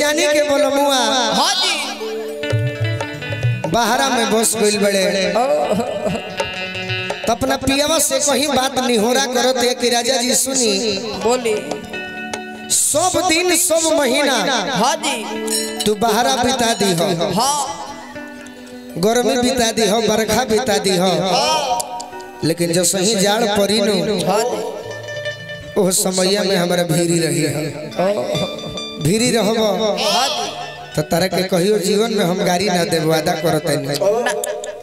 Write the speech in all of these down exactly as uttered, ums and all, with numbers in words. जाने के बोलमुआ हां जी बाहरा में घुस गइल बड़े त अपना पियावा से कहीं बात नहीं होरा करत है कि राजा जी सुनी बोली सब दिन सब महीना हां जी तू बाहरा बिता दी हो हां गर्मी बिता दी हो बरखा बिता दी हो लेकिन जब सही जाड़ पड़ी नो हां ओ समया में हमरा भीरी रही है भीरी रहबो त तारे के कहियो जीवन में हम गाड़ी ना देब वादा करत है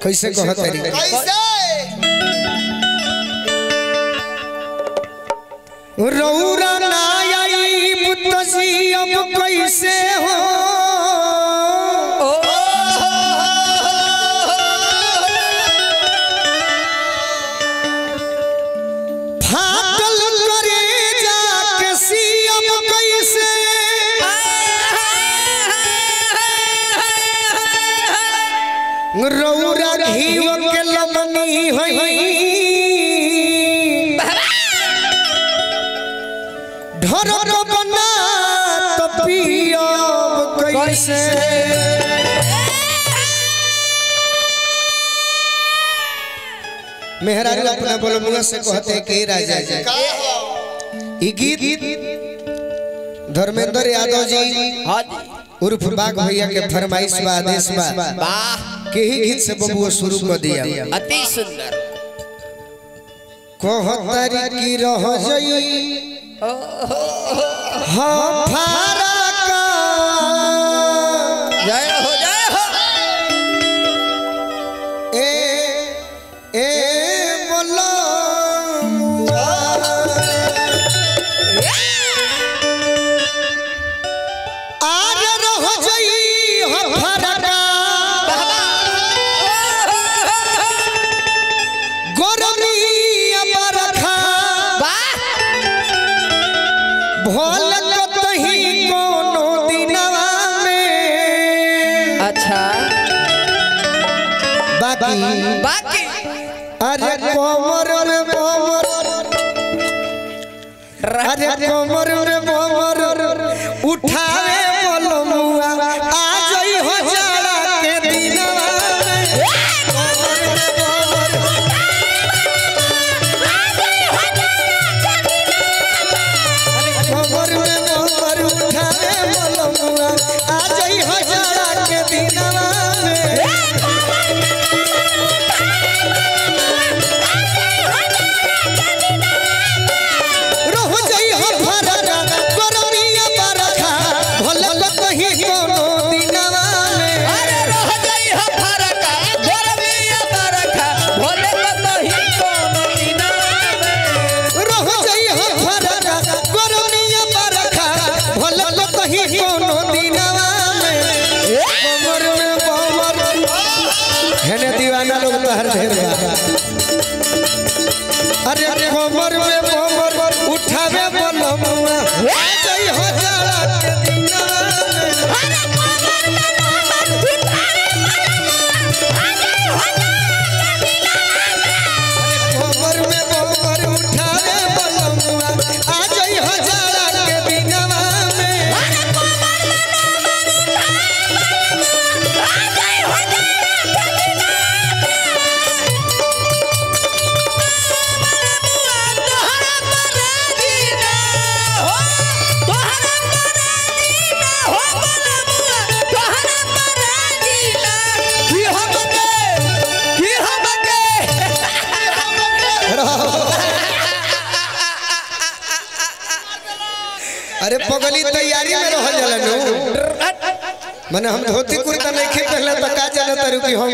कैसे कहत है कैसे रौरा ना आई मुतसी अब कैसे हो रौरा घीव के लमनी होई ढोर बना त पियो कैसे मेहरारू अपना बोलमुआ से कहते के राजा जी ई गीत धर्मेंद्र यादव जी उर्फ बाघ भैया के फरमाइश बा आदेश बा वाह के ही गीत से बबुआ शुरू कर दिया अति सुंदर कोहतर की रह जई हां फारा का जय हो जय हो ए ए बोलो आज रह जई हां फारा बाकी अरे कोमर में कोमर अरे कोमर में कोमर उठावे बोलमुआ आ जई हो जाड़ा के दिनवा कोमर में कोमर आ जई हो जाड़ा के दिनवा अरे कोमर में कोमर उठावे बोलमुआ आ जई हो जाड़ा के दिनवा अरे कोमर में कोमर उठावे बोलमुआ आ जई हो जाड़ा के दिनवा अरे कोमर में कोमर उठावे बोलमुआ आ जई हो जाड़ा के दिनवा अरे कोमर में कोमर उठावे बोलमुआ आ जई हो जाड़ा के दिनवा अरे कोमर में कोमर उठावे बोलमुआ आ जई हो जाड़ा के दिनवा अरे पगली तैयारी में रहल जाला नु माने हम धोती कुर्ता नहीं के पहले त का जाने तारू की होई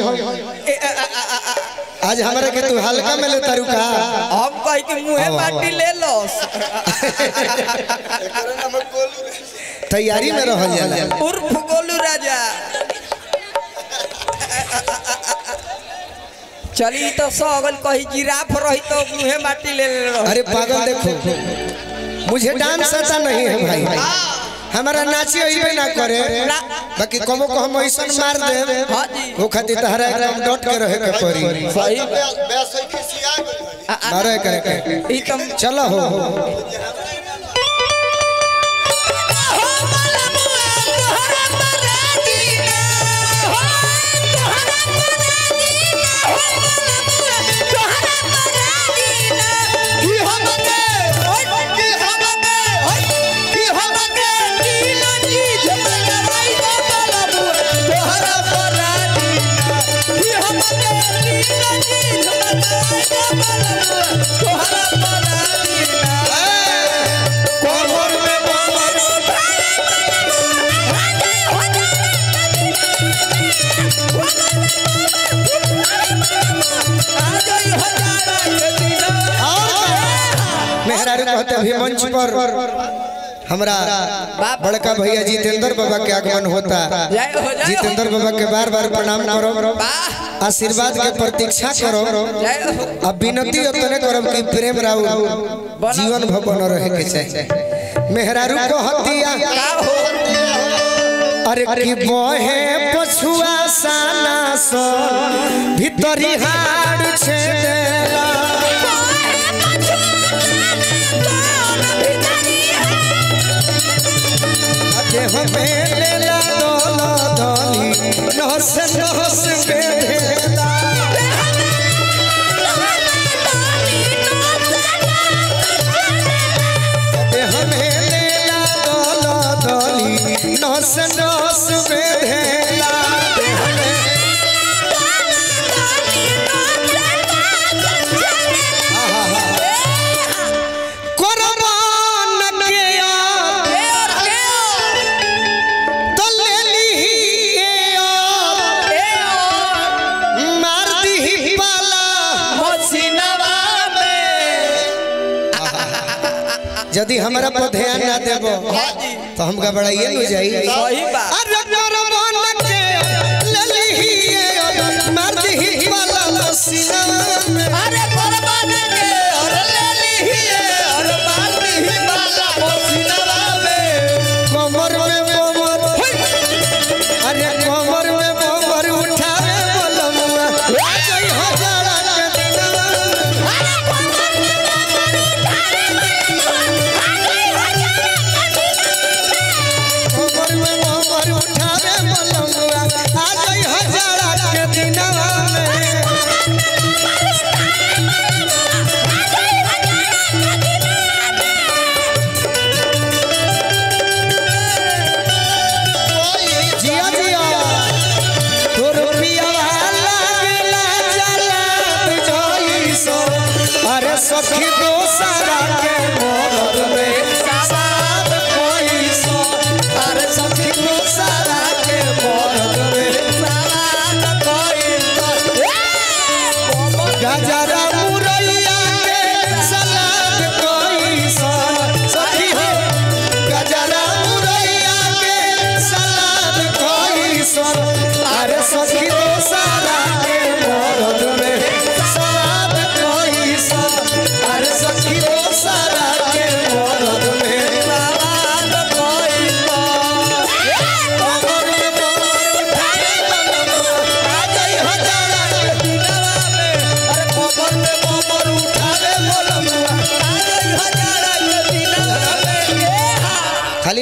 आज हमरा के तू हल्का में ले तारू का हम कहि कि मुहे बाटी ले लस तैयारी में रहल जाला उर्फ गोलू राजा चली तो सगल कहि जिराफ रही तो मुहे बाटी ले ले अरे पागल देखो मुझे डांस आता नहीं है भाई हमारा नाची होइबे ना करे बाकी कबो को हम ऐसन मार दे वो खातिर तहरा एकदम डट के रहे के परी सही वैसे खिसिया मारे करे के एकदम चलो हो हो बोलमुआ अभी मंच पर हमरा बड़का भैया जितेंद्र बाबा के आगमन होता। जितेंद्र बाबा के बार बार प्रणाम करो, आशीर्वाद के प्रतीक्षा करो। अब विनती अपने करब कि प्रेम राव जीवन भर बन रहे के चाहिए। मेहरारू को हतिया अरे कि बहे पछुआ साना सो भीतरी हाड़ छे देला मेला दोला दोली नहस नहस बेला मेला दोला दोली नहस नहस बेला यदि हमारा पर ध्यान ना देबो तो हमका बड़ा ये हो जाई। सही बात अरे मोर मन के ललही ए मर्दी ही वाला लसीना अरे मोर मन के अरे ललही ए अरे मर्दी ही वाला लसीना में कोमर में कोमर अरे कोमर में कोमर उठावे बलमुआ जय हजारा के दिना सखी दोसरा के मोहब्बत में साथ कोई सो अरे सखी दोसरा के मोहब्बत में साथ कोई सो गाजा मुरैया के साथ कोई सो सखी हो गाजा मुरैया के साथ कोई सो अरे सखी दोसरा के मोहब्बत में खाली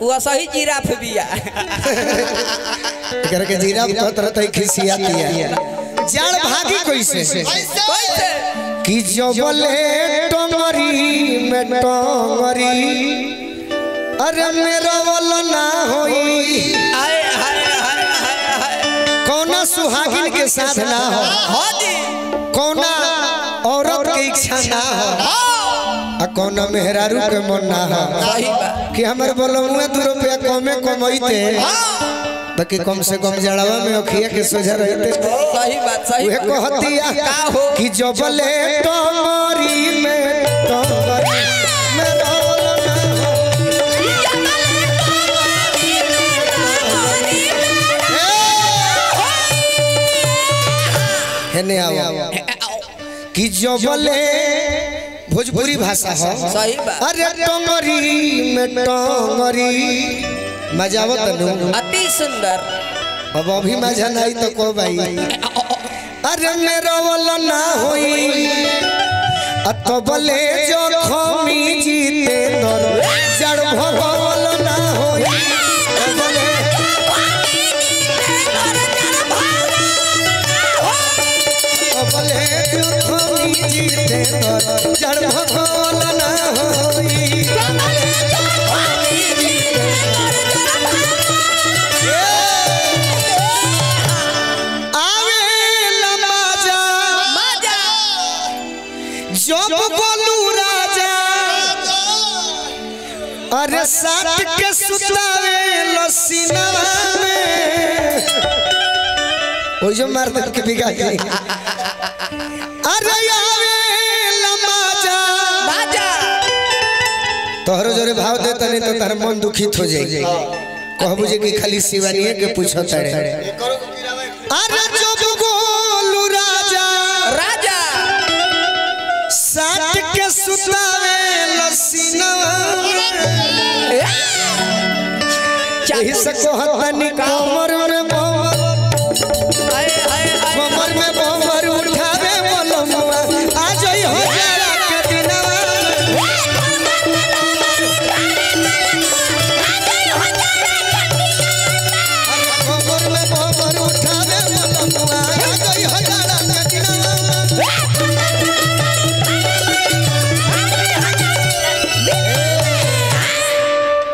वो सही जिराफ बिया कर के जिराफ कहत रहत है खिसियाती है जान भागी कैसे कैसे कि जबले टंगरी में टंगरी अरे मेरा वाला ना होई हाय हाय हाय हाय कोना सुहागिन के साथ ना हो हादी कोना औरत के इच्छा ना हो आ कोना मेहरारू के मन ना हो कि हमर बोलौआ दो रुपया कमे कमैते बाकी कम से कम जड़ावा में ओखिया के सोझा रहते। सही बात सही वे कहतिया का हो कि जबले टमरी में टमरी में रोल ना हो जबले टमरी में टमरी में हेने आओ कि जबले भोजपुरी भाषा हो अरे टंगरी में टंगरी मजा आवत न अति सुंदर अब अभी मजा नहीं तो को भाई अरे मेरा वाला ना होई अतबले जो खोमी जीते तोर जड़ भगवल ना होई अतबले खोमी जीते तोर जड़ भगवल ना होई अतबले जो खोमी जीते तोर जड़ भगवल ना होई अतबले जो खोमी जीते तोर जड़ भगवल जब गोलू राजा अरे साथ के सुतावे लसीनवा में ओ जो मार तक के बिगा गई अरे आवे लमाजा बाजा तोहरो जोरे भाव दे तने तो तोहर मन दुखित हो जाई कहबो जे कि खाली शिवानिया के पूछो तड़े अरे जब गोलू राजा राजा साथ के सुतावे लसीनवा में यही सको हतनी कमर